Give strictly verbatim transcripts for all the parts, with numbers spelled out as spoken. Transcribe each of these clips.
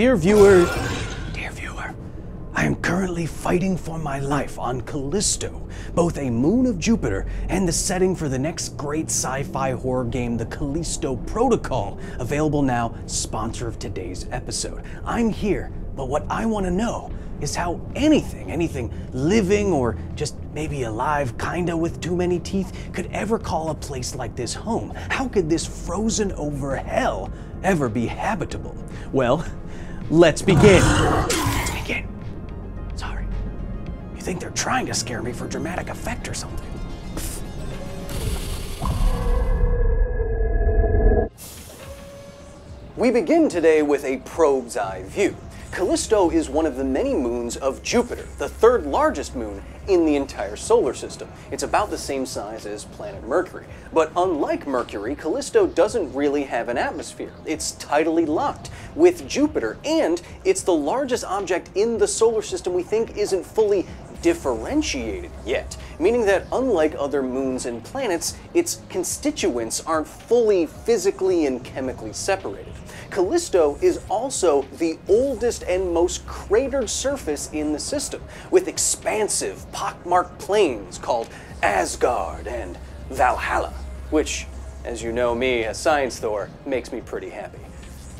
Dear viewer, dear viewer, I am currently fighting for my life on Callisto, both a moon of Jupiter and the setting for the next great sci-fi horror game, The Callisto Protocol, available now, sponsor of today's episode. I'm here, but what I want to know is how anything, anything living or just maybe alive, kinda with too many teeth, could ever call a place like this home. How could this frozen over hell ever be habitable? Well, let's begin. Let's begin. Sorry. You think they're trying to scare me for dramatic effect or something? Pfft. We begin today with a probe's eye view. Callisto is one of the many moons of Jupiter, the third largest moon in the entire solar system. It's about the same size as planet Mercury. But unlike Mercury, Callisto doesn't really have an atmosphere. It's tidally locked with Jupiter, and it's the largest object in the solar system we think isn't fully differentiated yet, meaning that unlike other moons and planets, its constituents aren't fully physically and chemically separated. Callisto is also the oldest and most cratered surface in the system, with expansive, pockmarked plains called Asgard and Valhalla, which, as you know me, a science Thor, makes me pretty happy.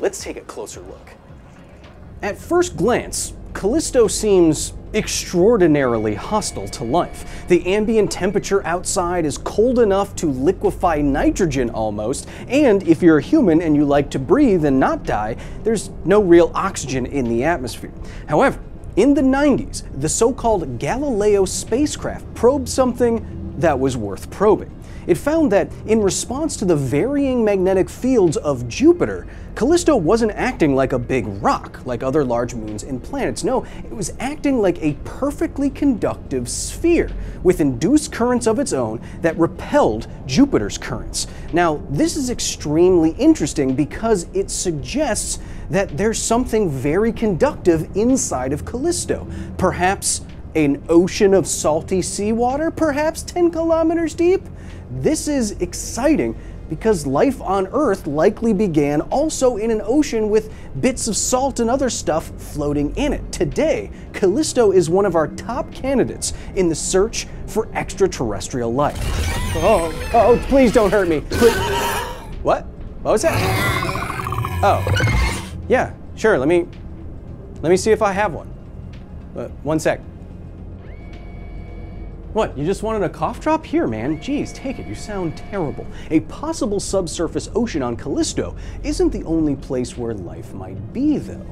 Let's take a closer look. At first glance, Callisto seems extraordinarily hostile to life. The ambient temperature outside is cold enough to liquefy nitrogen almost, and if you're a human and you like to breathe and not die, there's no real oxygen in the atmosphere. However, in the nineties, the so-called Galileo spacecraft probed something that was worth probing. It found that in response to the varying magnetic fields of Jupiter, Callisto wasn't acting like a big rock like other large moons and planets. No, it was acting like a perfectly conductive sphere with induced currents of its own that repelled Jupiter's currents. Now, this is extremely interesting because it suggests that there's something very conductive inside of Callisto. Perhaps an ocean of salty seawater, perhaps ten kilometers deep? This is exciting because life on Earth likely began also in an ocean with bits of salt and other stuff floating in it. Today, Callisto is one of our top candidates in the search for extraterrestrial life. Oh, oh, please don't hurt me. Please. What? What was that? Oh, yeah, sure, let me, let me see if I have one. Uh, one sec. What, you just wanted a cough drop? Here, man. Jeez, take it, you sound terrible. A possible subsurface ocean on Callisto isn't the only place where life might be, though.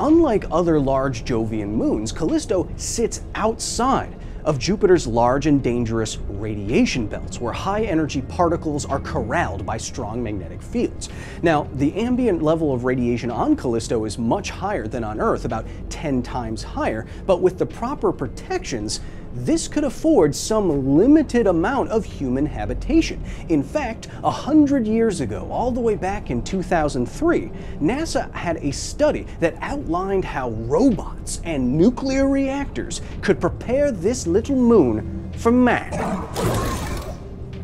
Unlike other large Jovian moons, Callisto sits outside of Jupiter's large and dangerous radiation belts, where high-energy particles are corralled by strong magnetic fields. Now, the ambient level of radiation on Callisto is much higher than on Earth, about ten times higher, but with the proper protections, this could afford some limited amount of human habitation. In fact, a hundred years ago, all the way back in two thousand three, NASA had a study that outlined how robots and nuclear reactors could prepare this little moon for man.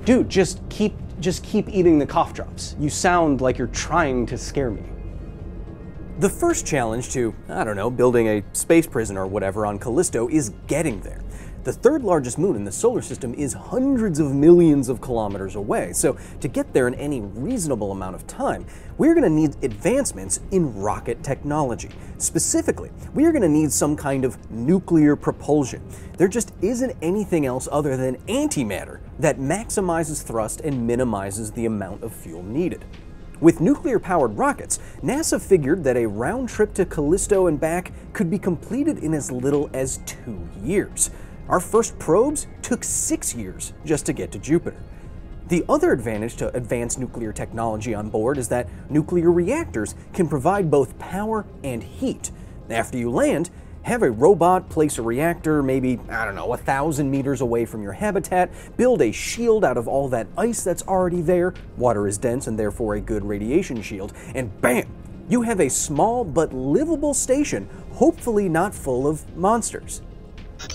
Dude, just keep, just keep eating the cough drops. You sound like you're trying to scare me. The first challenge to, I don't know, building a space prison or whatever on Callisto is getting there. The third largest moon in the solar system is hundreds of millions of kilometers away, so to get there in any reasonable amount of time, we're going to need advancements in rocket technology. Specifically, we're going to need some kind of nuclear propulsion. There just isn't anything else other than antimatter that maximizes thrust and minimizes the amount of fuel needed. With nuclear-powered rockets, NASA figured that a round trip to Callisto and back could be completed in as little as two years. Our first probes took six years just to get to Jupiter. The other advantage to advanced nuclear technology on board is that nuclear reactors can provide both power and heat. After you land, have a robot place a reactor maybe, I don't know, a thousand meters away from your habitat, build a shield out of all that ice that's already there, water is dense and therefore a good radiation shield, and bam! You have a small but livable station, hopefully not full of monsters.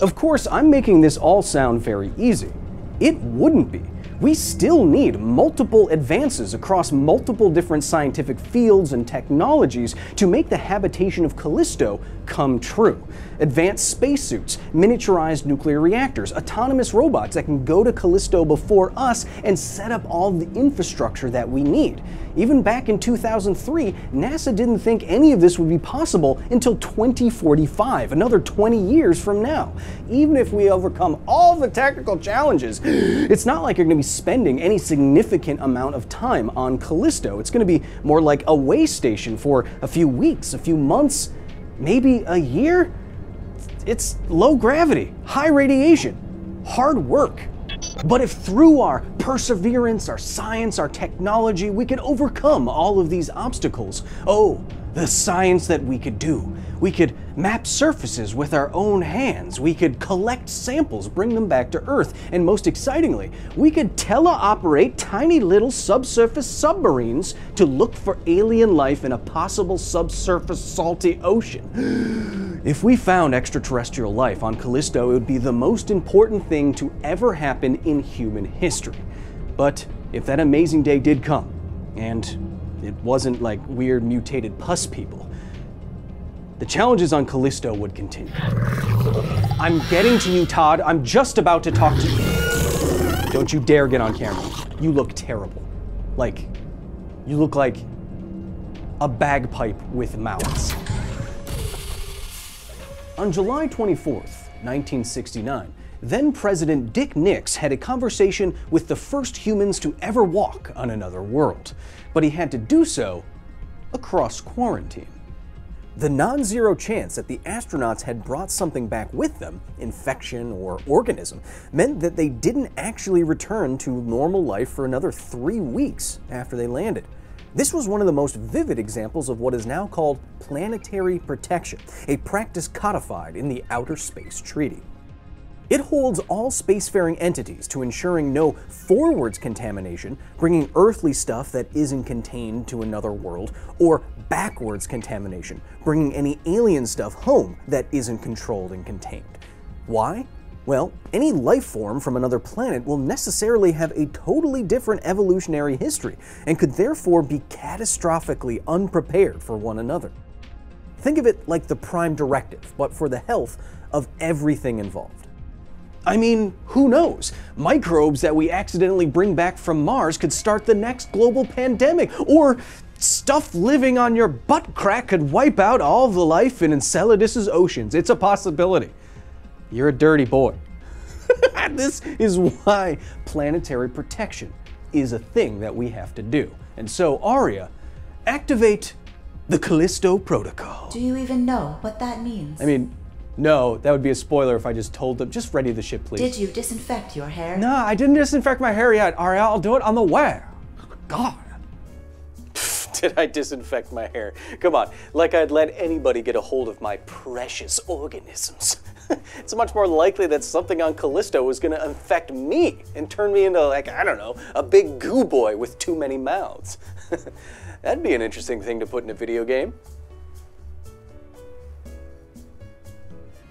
Of course, I'm making this all sound very easy. It wouldn't be. we still need multiple advances across multiple different scientific fields and technologies to make the habitation of Callisto come true. Advanced spacesuits, miniaturized nuclear reactors, autonomous robots that can go to Callisto before us and set up all the infrastructure that we need. Even back in two thousand three, NASA didn't think any of this would be possible until twenty forty-five, another twenty years from now. Even if we overcome all the technical challenges, it's not like you're going to be spending any significant amount of time on Callisto. It's going to be more like a way station for a few weeks, a few months, maybe a year? It's low gravity, high radiation, hard work. But if through our perseverance, our science, our technology, we could overcome all of these obstacles, oh, the science that we could do. We could map surfaces with our own hands. We could collect samples, bring them back to Earth. And most excitingly, we could teleoperate tiny little subsurface submarines to look for alien life in a possible subsurface salty ocean. If we found extraterrestrial life on Callisto, it would be the most important thing to ever happen in human history. But if that amazing day did come, and it wasn't like weird mutated pus people, the challenges on Callisto would continue. I'm getting to you, Todd. I'm just about to talk to you. Don't you dare get on camera. You look terrible. Like, you look like a bagpipe with mouths. On July twenty-fourth, nineteen sixty-nine, then-President Dick Nixon had a conversation with the first humans to ever walk on another world. But he had to do so across quarantine. The non-zero chance that the astronauts had brought something back with them, infection or organism, meant that they didn't actually return to normal life for another three weeks after they landed. This was one of the most vivid examples of what is now called planetary protection, a practice codified in the Outer Space Treaty. It holds all spacefaring entities to ensuring no forwards contamination, bringing earthly stuff that isn't contained to another world, or backwards contamination, bringing any alien stuff home that isn't controlled and contained. Why? Well, any life form from another planet will necessarily have a totally different evolutionary history, and could therefore be catastrophically unprepared for one another. Think of it like the Prime Directive, but for the health of everything involved. I mean, who knows? Microbes that we accidentally bring back from Mars could start the next global pandemic, or stuff living on your butt crack could wipe out all the life in Enceladus's oceans. It's a possibility. You're a dirty boy. This is why planetary protection is a thing that we have to do. And so, Aria, activate the Callisto Protocol. Do you even know what that means? I mean, no, that would be a spoiler if I just told them. Just ready the ship, please. Did you disinfect your hair? No, I didn't disinfect my hair yet, Aria. I'll do it on the way. God. Did I disinfect my hair? Come on, like I'd let anybody get a hold of my precious organisms. It's much more likely that something on Callisto was going to infect me and turn me into, like, I don't know, a big goo boy with too many mouths. That'd be an interesting thing to put in a video game.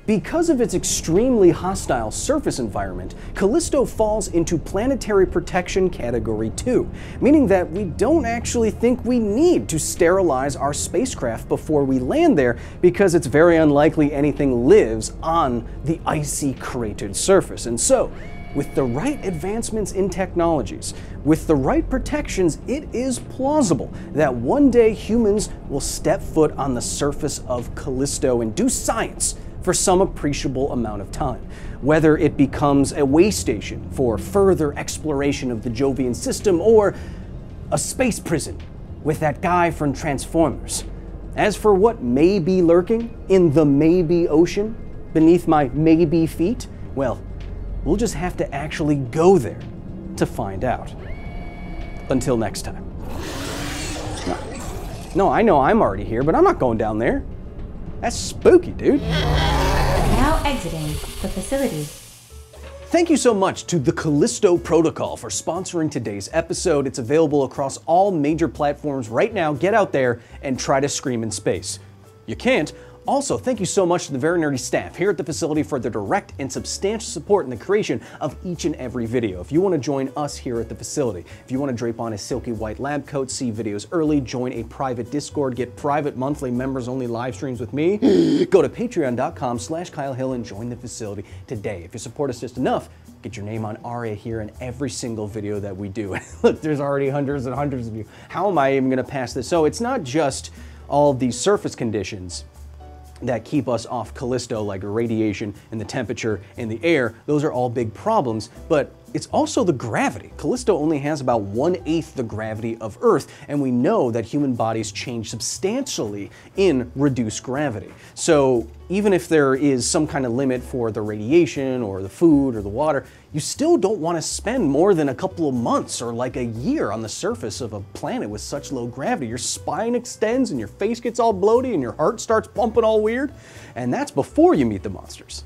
Because of its extremely hostile surface environment, Callisto falls into Planetary Protection Category two, meaning that we don't actually think we need to sterilize our spacecraft before we land there, because it's very unlikely anything lives on the icy, cratered surface. And so, with the right advancements in technologies, with the right protections, it is plausible that one day humans will step foot on the surface of Callisto and do science for some appreciable amount of time, whether it becomes a way station for further exploration of the Jovian system or a space prison with that guy from Transformers. As for what may be lurking in the maybe ocean beneath my maybe feet, well, we'll just have to actually go there to find out. Until next time. No, no I know I'm already here, but I'm not going down there. That's spooky, dude. Now exiting the facility. Thank you so much to the Callisto Protocol for sponsoring today's episode. It's available across all major platforms right now. Get out there and try to scream in space. You can't. Also, thank you so much to the very nerdy staff here at the facility for their direct and substantial support in the creation of each and every video. If you want to join us here at the facility, if you want to drape on a silky white lab coat, see videos early, join a private Discord, get private monthly members-only live streams with me, go to patreon.com slash Kyle Hill and join the facility today. If you support us just enough, get your name on Aria here in every single video that we do. Look, there's already hundreds and hundreds of you. How am I even going to pass this? So it's not just all the surface conditions that keep us off Callisto, like radiation and the temperature and the air. Those are all big problems, but it's also the gravity. Callisto only has about one-eighth the gravity of Earth, and we know that human bodies change substantially in reduced gravity. So even if there is some kind of limit for the radiation or the food or the water, you still don't want to spend more than a couple of months or like a year on the surface of a planet with such low gravity. Your spine extends and your face gets all bloated and your heart starts pumping all weird, and that's before you meet the monsters.